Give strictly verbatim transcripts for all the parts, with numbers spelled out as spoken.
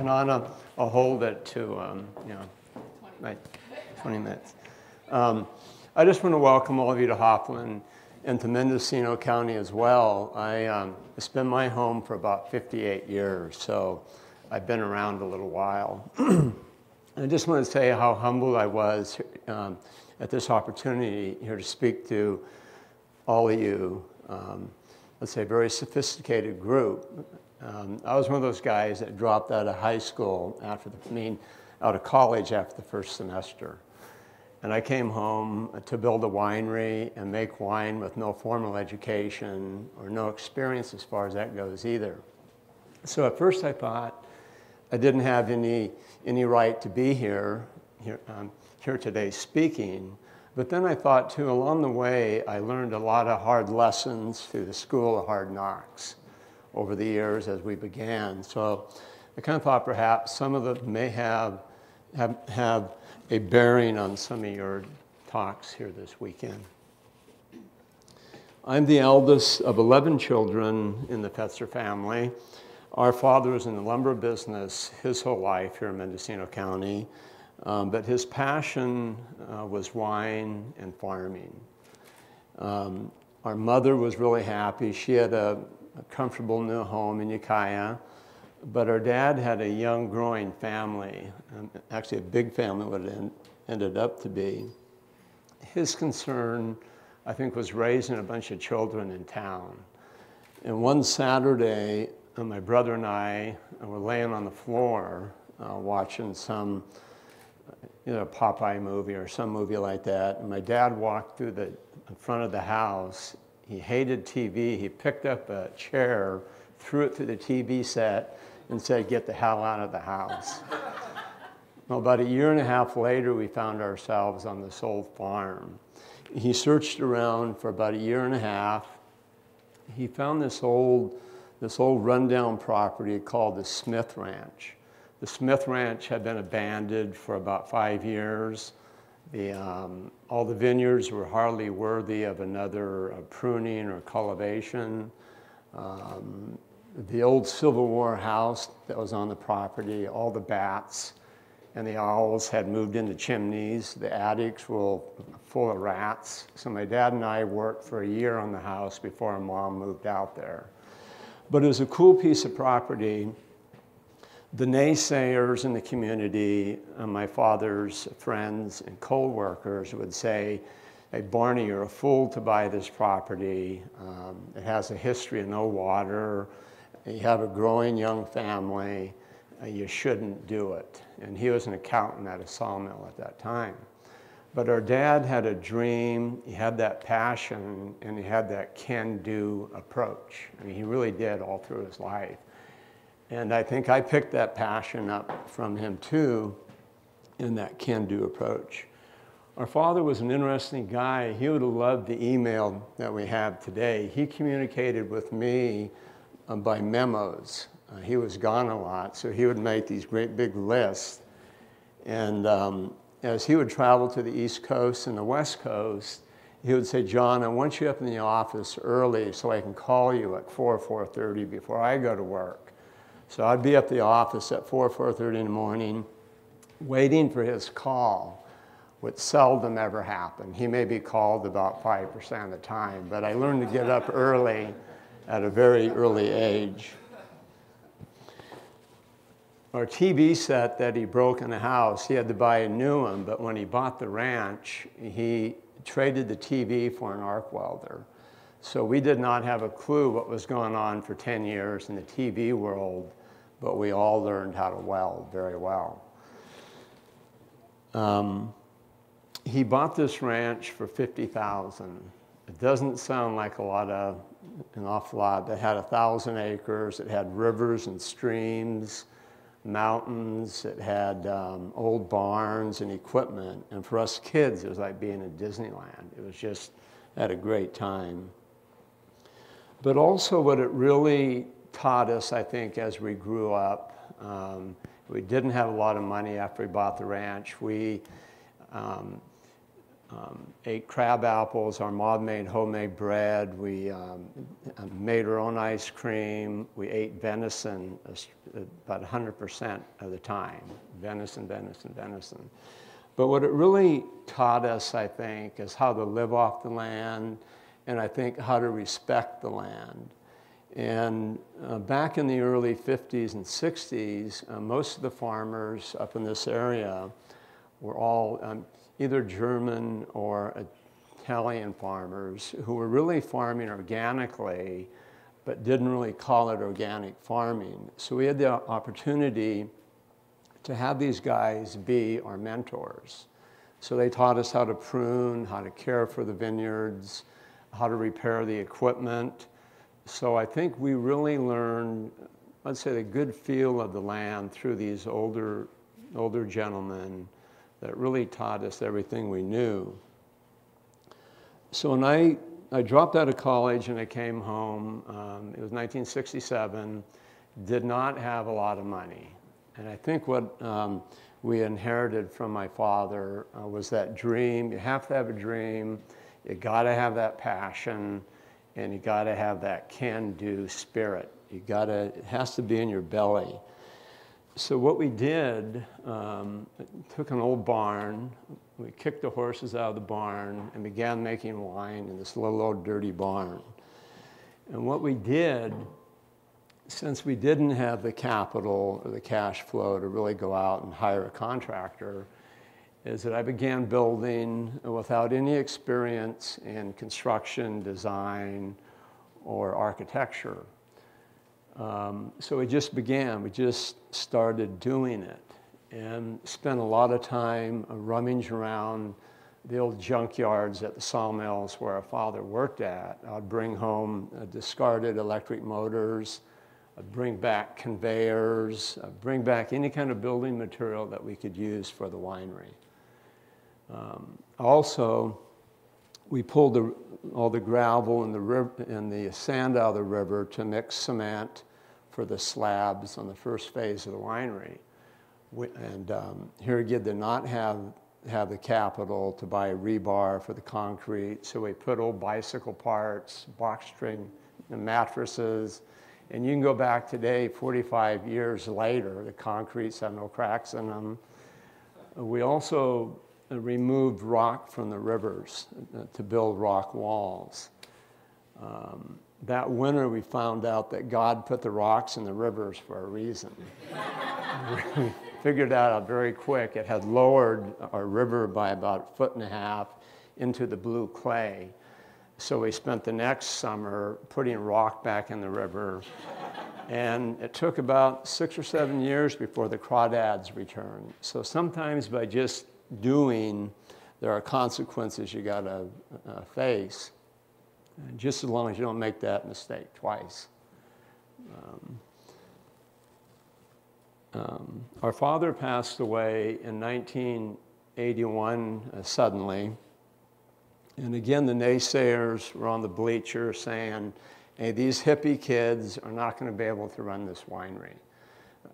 and on a, a hold it to, um, you know, like twenty minutes. Um, I just want to welcome all of you to Hopland and to Mendocino County as well. I, um, it's been my home for about fifty-eight years, so I've been around a little while. I just want to say how humbled I was um, at this opportunity here to speak to all of you. Um, let's say a very sophisticated group. Um, I was one of those guys that dropped out of high school after the, I mean, out of college after the first semester. And I came home to build a winery and make wine with no formal education or no experience as far as that goes either. So at first I thought I didn't have any, any right to be here, here, um, here today speaking. But then I thought too, along the way, I learned a lot of hard lessons through the school of hard knocks over the years as we began. So I kind of thought perhaps some of them may have, have, have a bearing on some of your talks here this weekend. I'm the eldest of eleven children in the Fetzer family. Our father was in the lumber business his whole life here in Mendocino County, um, but his passion uh, was wine and farming. Um, our mother was really happy. She had a, a comfortable new home in Ukiah, but our dad had a young, growing family, um, actually a big family, what it en ended up to be. His concern, I think, was raising a bunch of children in town. And one Saturday, and my brother and I were laying on the floor uh, watching some, you know, Popeye movie or some movie like that. And my dad walked through the in front of the house. He hated T V. He picked up a chair, threw it through the T V set, and said, "Get the hell out of the house." Well, about a year and a half later, we found ourselves on this old farm. He searched around for about a year and a half. He found this old this old rundown property called the Smith Ranch. The Smith Ranch had been abandoned for about five years. The, um, all the vineyards were hardly worthy of another uh, pruning or cultivation. Um, the old Civil War house that was on the property, all the bats and the owls had moved into chimneys. The attics were full of rats. So my dad and I worked for a year on the house before our mom moved out there. But it was a cool piece of property. The naysayers in the community, uh, my father's friends and co-workers would say, "Hey, Barney, you're a fool to buy this property. Um, it has a history of no water. You have a growing young family. Uh, you shouldn't do it." And he was an accountant at a sawmill at that time. But our dad had a dream, he had that passion, and he had that can-do approach. I mean, he really did all through his life. And I think I picked that passion up from him too, in that can-do approach. Our father was an interesting guy. He would have loved the email that we have today. He communicated with me uh, by memos. Uh, he was gone a lot, so he would make these great big lists. And um, as he would travel to the East Coast and the West Coast, he would say, "John, I want you up in the office early so I can call you at four, four thirty before I go to work." So I'd be up the office at four, four thirty in the morning, waiting for his call, which seldom ever happened. He may be called about five percent of the time, but I learned to get up early at a very early age. Our T V set that he broke in the house, he had to buy a new one, but when he bought the ranch, he traded the T V for an arc welder. So we did not have a clue what was going on for ten years in the T V world, but we all learned how to weld very well. Um, he bought this ranch for fifty thousand dollars. It doesn't sound like a lot of, an awful lot. It had one thousand acres, it had rivers and streams, mountains, it had um, old barns and equipment. And for us kids, it was like being in Disneyland. It was just at a great time. But also what it really taught us, I think, as we grew up, um, we didn't have a lot of money after we bought the ranch. We, um, um, ate crab apples. Our mom made homemade bread. We um, made our own ice cream. We ate venison about one hundred percent of the time. Venison, venison, venison. But what it really taught us, I think, is how to live off the land, and I think how to respect the land. And uh, back in the early fifties and sixties, uh, most of the farmers up in this area were all um, either German or Italian farmers who were really farming organically, but didn't really call it organic farming. So we had the opportunity to have these guys be our mentors. So they taught us how to prune, how to care for the vineyards, how to repair the equipment. So I think we really learned, let's say, the good feel of the land through these older, older gentlemen that really taught us everything we knew. So when I, I dropped out of college and I came home, um, it was nineteen sixty-seven, did not have a lot of money. And I think what um, we inherited from my father uh, was that dream. You have to have a dream, you gotta have that passion, and you gotta have that can-do spirit. You gotta, it has to be in your belly. So what we did, um, took an old barn, we kicked the horses out of the barn and began making wine in this little old dirty barn. And what we did, since we didn't have the capital or the cash flow to really go out and hire a contractor, is that I began building without any experience in construction, design, or architecture. Um, so we just began, we just started doing it and spent a lot of time rummaging around the old junkyards at the sawmills where our father worked at. I'd bring home uh, discarded electric motors, I'd bring back conveyors, I'd bring back any kind of building material that we could use for the winery. Um, also, we pulled the, all the gravel and the, river, and the sand out of the river to mix cement for the slabs on the first phase of the winery. We, and um, here again, did not have, have the capital to buy rebar for the concrete, so we put old bicycle parts, box string and mattresses. And you can go back today, forty-five years later, the concretes have no cracks in them. We also removed rock from the rivers to build rock walls. Um, that winter, we found out that God put the rocks in the rivers for a reason. We figured out very quick, it had lowered our river by about a foot and a half into the blue clay. So we spent the next summer putting rock back in the river. And it took about six or seven years before the crawdads returned. So sometimes by just doing, there are consequences you gotta uh, face, and just as long as you don't make that mistake twice. Um, um, our father passed away in nineteen eighty-one uh, suddenly. And again, the naysayers were on the bleacher saying, hey, these hippie kids are not going to be able to run this winery.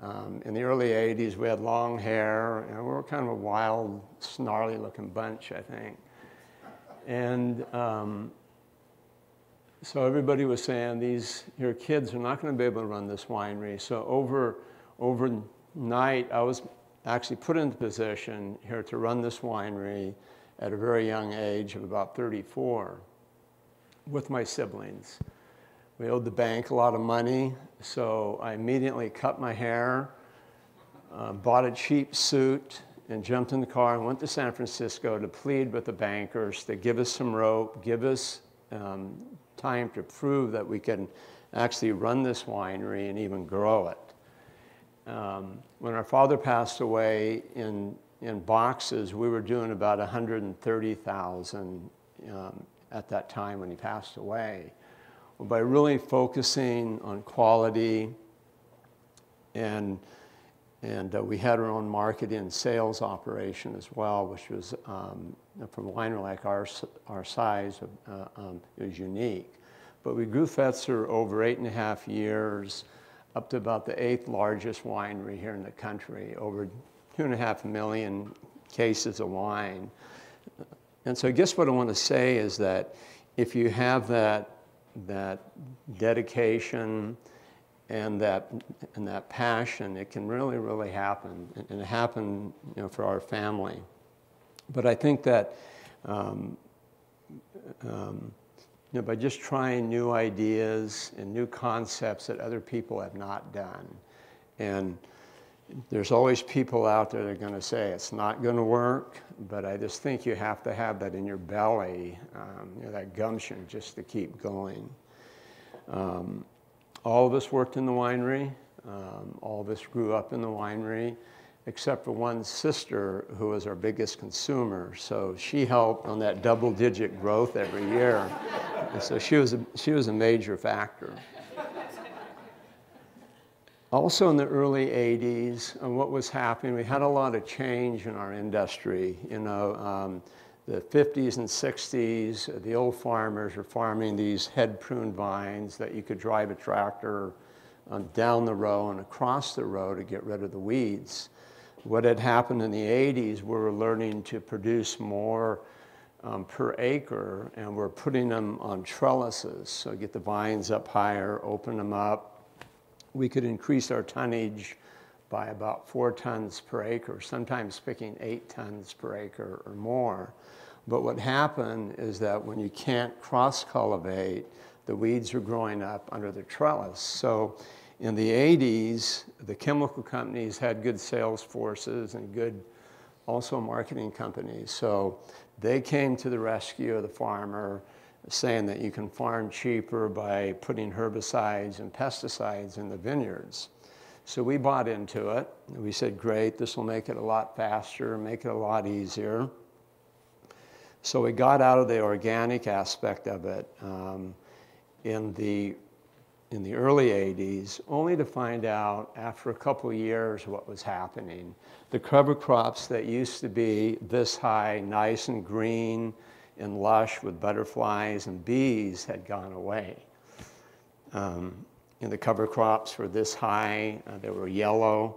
Um, in the early eighties, we had long hair, and we were kind of a wild, snarly-looking bunch, I think. And um, so everybody was saying, these, your kids are not going to be able to run this winery. So over, overnight, I was actually put into position here to run this winery at a very young age of about thirty-four with my siblings. We owed the bank a lot of money, so I immediately cut my hair, uh, bought a cheap suit, and jumped in the car and went to San Francisco to plead with the bankers to give us some rope, give us um, time to prove that we can actually run this winery and even grow it. Um, when our father passed away in in boxes, we were doing about one hundred thirty thousand um, at that time when he passed away. Well, by really focusing on quality, and, and uh, we had our own marketing and sales operation as well, which was, um, for a winery like our, our size, uh, um, it was unique. But we grew Fetzer over eight and a half years, up to about the eighth largest winery here in the country, over two and a half million cases of wine. And so I guess what I want to say is that if you have that, that dedication and that, and that passion, it can really, really happen. And it happened, you know, for our family. But I think that um, um, you know, by just trying new ideas and new concepts that other people have not done, and there's always people out there that are going to say it's not going to work, but I just think you have to have that in your belly, um, you know, that gumption just to keep going. Um, all of us worked in the winery. Um, all of us grew up in the winery, except for one sister who was our biggest consumer. So she helped on that double-digit growth every year. And so she was a, she was a major factor. Also in the early eighties, and what was happening, we had a lot of change in our industry. You know, um, the fifties and sixties, the old farmers were farming these head-pruned vines that you could drive a tractor um, down the row and across the row to get rid of the weeds. What had happened in the eighties, we were learning to produce more um, per acre, and we're putting them on trellises. So get the vines up higher, open them up. We could increase our tonnage by about four tons per acre, sometimes picking eight tons per acre or more. But what happened is that when you can't cross-cultivate, the weeds are growing up under the trellis. So in the eighties, the chemical companies had good sales forces and good also marketing companies. So they came to the rescue of the farmer saying that you can farm cheaper by putting herbicides and pesticides in the vineyards. So we bought into it. We said, great, this will make it a lot faster, make it a lot easier. So we got out of the organic aspect of it um, in the in the early eighties, only to find out after a couple years what was happening. The cover crops that used to be this high, nice and green and lush with butterflies and bees had gone away. Um, and the cover crops were this high, uh, they were yellow,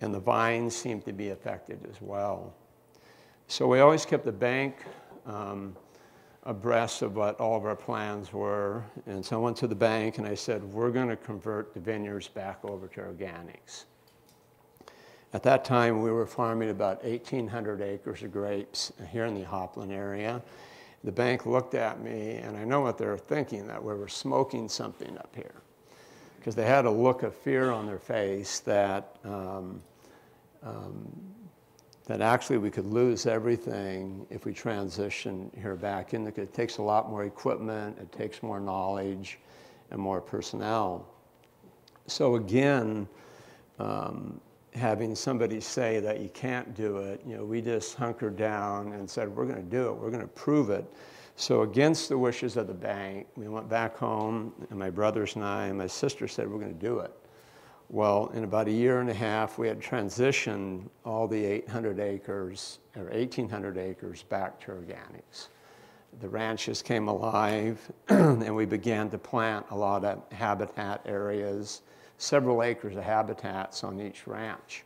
and the vines seemed to be affected as well. So we always kept the bank um, abreast of what all of our plans were. And so I went to the bank and I said, we're going to convert the vineyards back over to organics. At that time, we were farming about eighteen hundred acres of grapes here in the Hopland area. The bank looked at me, and I know what they were thinking, that we were smoking something up here, because they had a look of fear on their face that um, um, that actually we could lose everything if we transition here back in. It takes a lot more equipment, it takes more knowledge, and more personnel. So again, um, having somebody say that you can't do it, you know, we just hunkered down and said, we're gonna do it, we're gonna prove it. So against the wishes of the bank, we went back home, and my brothers and I, and my sister said, we're gonna do it. Well, in about a year and a half, we had transitioned all the eight hundred acres, or eighteen hundred acres, back to organics. The ranches came alive, and we began to plant a lot of habitat areas, several acres of habitats on each ranch.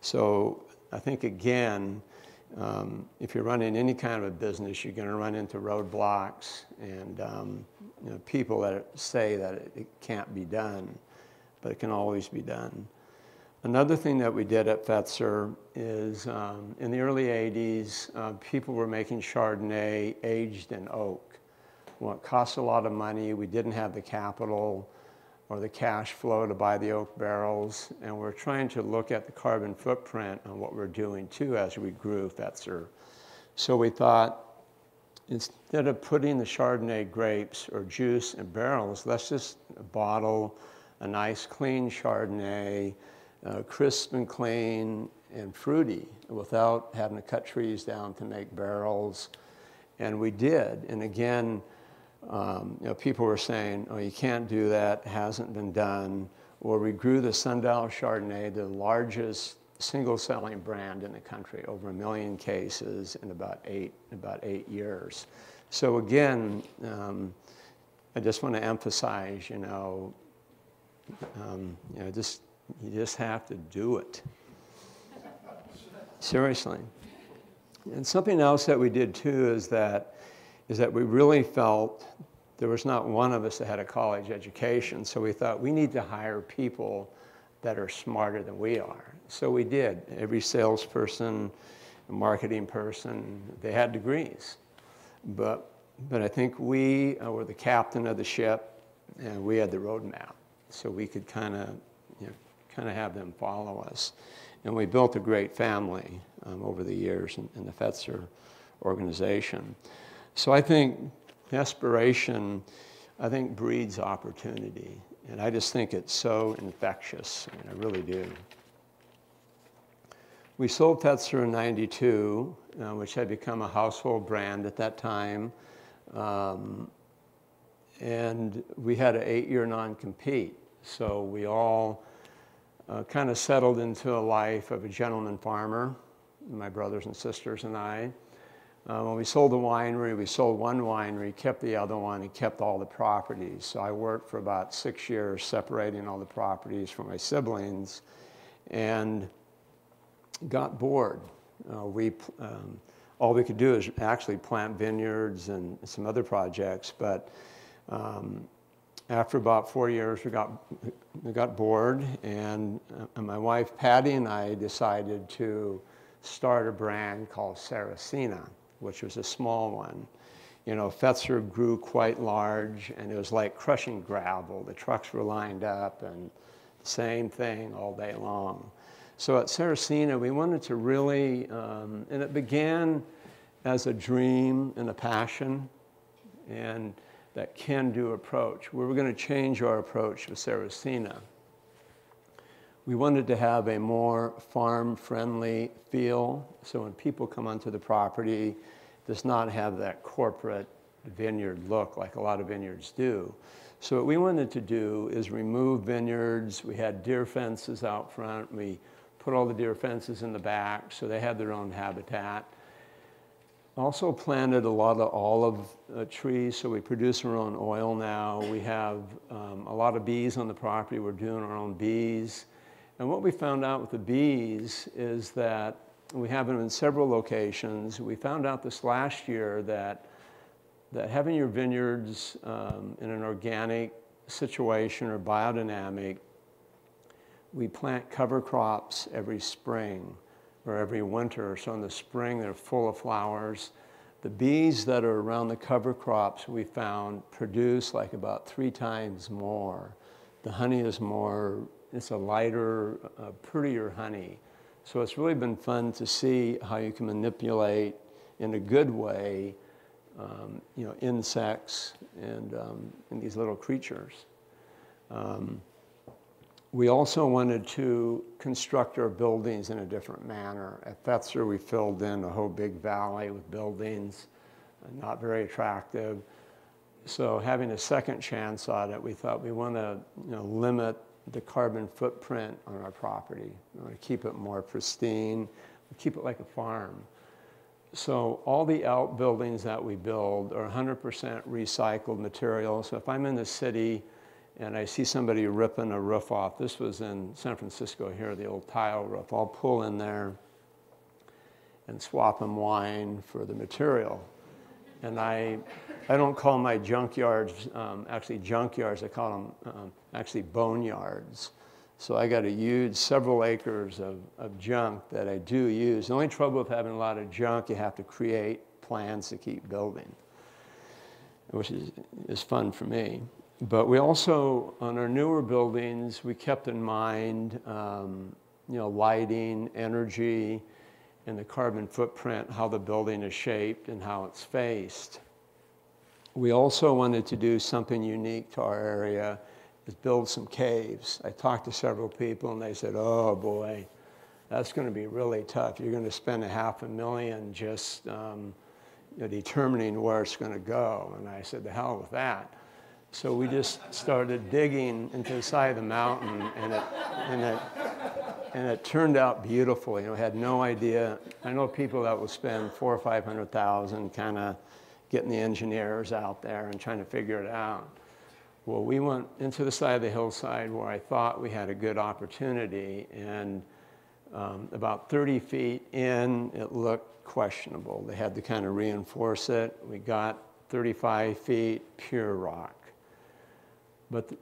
So I think, again, um, if you're running any kind of a business, you're going to run into roadblocks and um, you know, people that say that it, it can't be done. But it can always be done. Another thing that we did at Fetzer is um, in the early eighties, uh, people were making Chardonnay aged in oak. Well, it cost a lot of money. We didn't have the capital or the cash flow to buy the oak barrels. And we're trying to look at the carbon footprint on what we're doing too as we grew Fetzer. So we thought, instead of putting the Chardonnay grapes or juice in barrels, let's just bottle a nice clean Chardonnay, uh, crisp and clean and fruity without having to cut trees down to make barrels. And we did. And again, um, you know, people were saying, oh, you can't do that, hasn't been done. Or we grew the Sundial Chardonnay, the largest single selling brand in the country, over a million cases in about eight, about eight years. So again, um, I just want to emphasize, you know, Um, you know, just, you just have to do it. Seriously. And something else that we did too is that, is that we really felt there was not one of us that had a college education. So we thought we need to hire people that are smarter than we are. So we did. Every salesperson, marketing person, they had degrees. But, but I think we were the captain of the ship and we had the roadmap. So we could kind of, you know, kind of have them follow us. And we built a great family um, over the years in, in the Fetzer organization. So I think desperation, I think, breeds opportunity. And I just think it's so infectious, I mean, I really do. We sold Fetzer in ninety-two, uh, which had become a household brand at that time. Um, and we had an eight-year non-compete. So we all uh, kind of settled into a life of a gentleman farmer, my brothers and sisters and I. Uh, when we sold the winery, we sold one winery, kept the other one, and kept all the properties. So I worked for about six years separating all the properties from my siblings and got bored. Uh, we, um, all we could do is actually plant vineyards and some other projects, but um, after about four years, we got, we got bored, and, uh, and my wife Patty and I decided to start a brand called Saracina, which was a small one. You know, Fetzer grew quite large, and it was like crushing gravel. The trucks were lined up, and the same thing all day long. So at Saracina, we wanted to really, um, and it began as a dream and a passion, and that can-do approach. We were going to change our approach with Saracina. We wanted to have a more farm-friendly feel, so when people come onto the property, it does not have that corporate vineyard look like a lot of vineyards do. So what we wanted to do is remove vineyards. We had deer fences out front. We put all the deer fences in the back, so they had their own habitat. Also planted a lot of olive uh, trees, so we produce our own oil now. We have um, a lot of bees on the property. We're doing our own bees. And what we found out with the bees is that we have them in several locations. We found out this last year that, that having your vineyards um, in an organic situation or biodynamic, we plant cover crops every spring or every winter. So in the spring, they're full of flowers. The bees that are around the cover crops we found produce like about three times more. The honey is more, it's a lighter, uh, prettier honey. So it's really been fun to see how you can manipulate in a good way, um, you know, insects and, um, and these little creatures. Um, we also wanted to construct our buildings in a different manner. At Fetzer, we filled in a whole big valley with buildings, not very attractive. So having a second chance at it, we thought we want to, you know, limit the carbon footprint on our property. We want to keep it more pristine, we keep it like a farm. So all the outbuildings that we build are one hundred percent recycled material. So if I'm in the city and I see somebody ripping a roof off, this was in San Francisco here, the old tile roof, I'll pull in there and swap them wine for the material. And I, I don't call my junkyards um, actually junkyards, I call them um, actually boneyards. So I got a huge, several acres of, of junk that I do use. The only trouble with having a lot of junk, you have to create plans to keep building, which is, is fun for me. But we also, on our newer buildings, we kept in mind, um, you know, lighting, energy, and the carbon footprint, how the building is shaped and how it's faced. We also wanted to do something unique to our area, is build some caves. I talked to several people and they said, oh boy, that's gonna be really tough. You're gonna spend a half a million just um, you know, determining where it's gonna go. And I said, the hell with that. So we just started digging into the side of the mountain, and it, and it, and it turned out beautiful. You know, I had no idea. I know people that will spend four or five hundred thousand, kind of getting the engineers out there and trying to figure it out. Well, we went into the side of the hillside where I thought we had a good opportunity, and Um, about thirty feet in, it looked questionable. They had to kind of reinforce it. We got thirty-five feet pure rock. But the,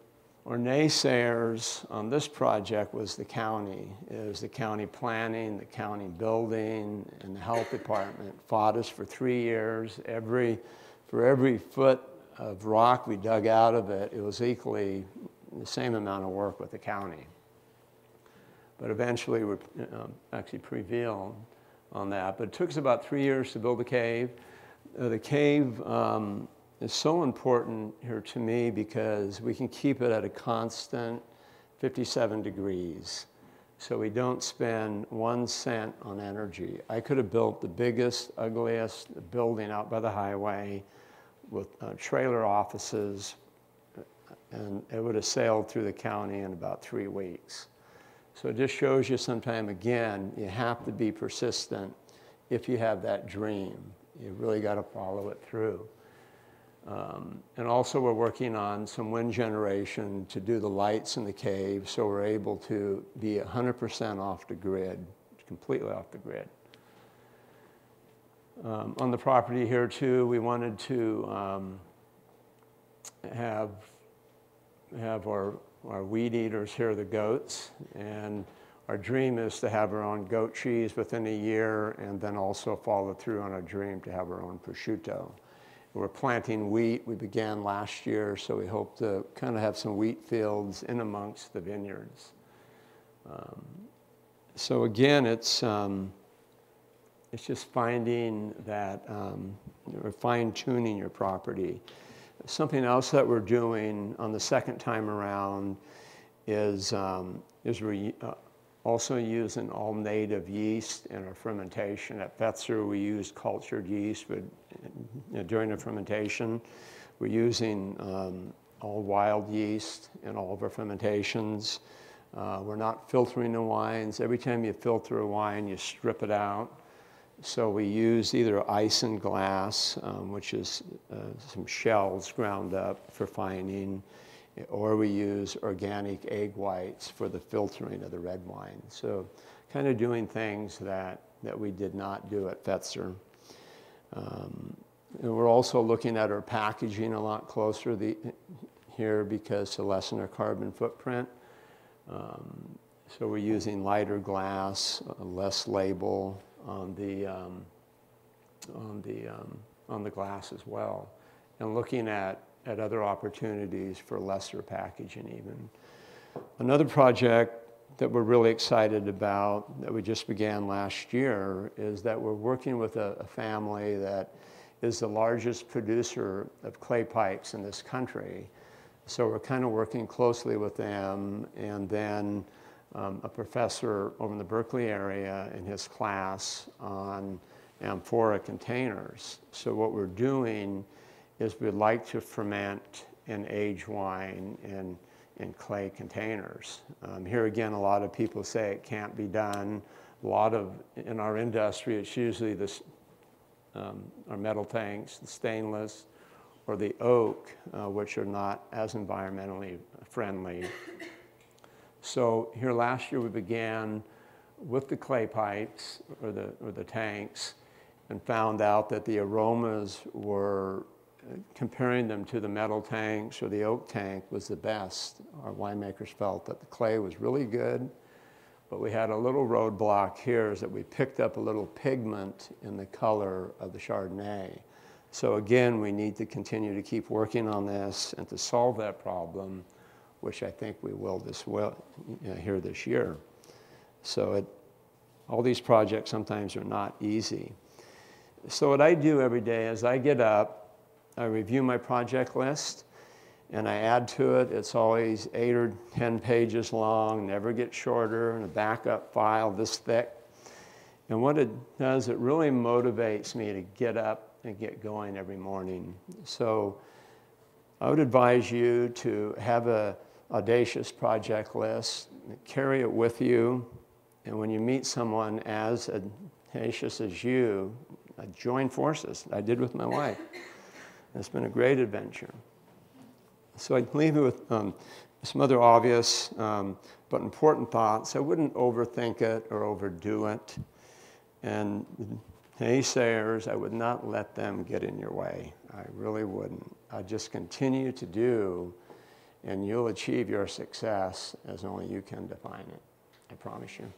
our naysayers on this project was the county. It was the county planning, the county building, and the health department fought us for three years. Every, for every foot of rock we dug out of it, it was equally the same amount of work with the county. But eventually we um, actually prevailed on that. But it took us about three years to build the cave. Uh, the cave um, is so important here to me because we can keep it at a constant fifty-seven degrees. So we don't spend one cent on energy. I could have built the biggest, ugliest building out by the highway with uh, trailer offices, and it would have sailed through the county in about three weeks. So it just shows you sometime again, you have to be persistent if you have that dream. You really got to follow it through. Um, and also we're working on some wind generation to do the lights in the cave so we're able to be one hundred percent off the grid, completely off the grid. Um, on the property here too, we wanted to um, have, have our Our weed eaters here are the goats, and our dream is to have our own goat cheese within a year and then also follow through on our dream to have our own prosciutto. We're planting wheat. We began last year, so we hope to kind of have some wheat fields in amongst the vineyards. Um, so again, it's, um, it's just finding that, um, or fine-tuning your property. Something else that we're doing on the second time around is, um, is we're uh, also using all native yeast in our fermentation. At Fetzer, we used cultured yeast with, you know, during the fermentation. We're using um, all wild yeast in all of our fermentations. Uh, we're not filtering the wines. Every time you filter a wine, you strip it out. So we use either ice and glass, um, which is uh, some shells ground up for fining, or we use organic egg whites for the filtering of the red wine. So kind of doing things that, that we did not do at Fetzer. Um, and we're also looking at our packaging a lot closer the, here because to lessen our carbon footprint. Um, so we're using lighter glass, less label, on the, um, on, the, um, on the glass as well, and looking at, at other opportunities for lesser packaging even. Another project that we're really excited about that we just began last year is that we're working with a, a family that is the largest producer of clay pipes in this country. So we're kind of working closely with them, and then Um, a professor over in the Berkeley area in his class on amphora containers. So what we're doing is we'd like to ferment and age wine in, in clay containers. Um, here again, a lot of people say it can't be done. A lot of, in our industry, it's usually this, um, our metal tanks, the stainless, or the oak, uh, which are not as environmentally friendly. So here last year we began with the clay pipes or the, or the tanks, and found out that the aromas were, comparing them to the metal tanks or the oak tank, was the best. Our winemakers felt that the clay was really good, but we had a little roadblock here is that we picked up a little pigment in the color of the Chardonnay. So again, we need to continue to keep working on this and to solve that problem, which I think we will this well, you know, here this year. So it, all these projects sometimes are not easy. So what I do every day is I get up, I review my project list, and I add to it. It's always eight or ten pages long, never gets shorter, and a backup file this thick. And what it does, it really motivates me to get up and get going every morning. So I would advise you to have a audacious project list, carry it with you, and when you meet someone as audacious as you, join forces. I did with my wife. It's been a great adventure. So I'd leave you with um, some other obvious um, but important thoughts. I wouldn't overthink it or overdo it. And naysayers, I would not let them get in your way. I really wouldn't. I'd just continue to do, and you'll achieve your success as only you can define it. I promise you.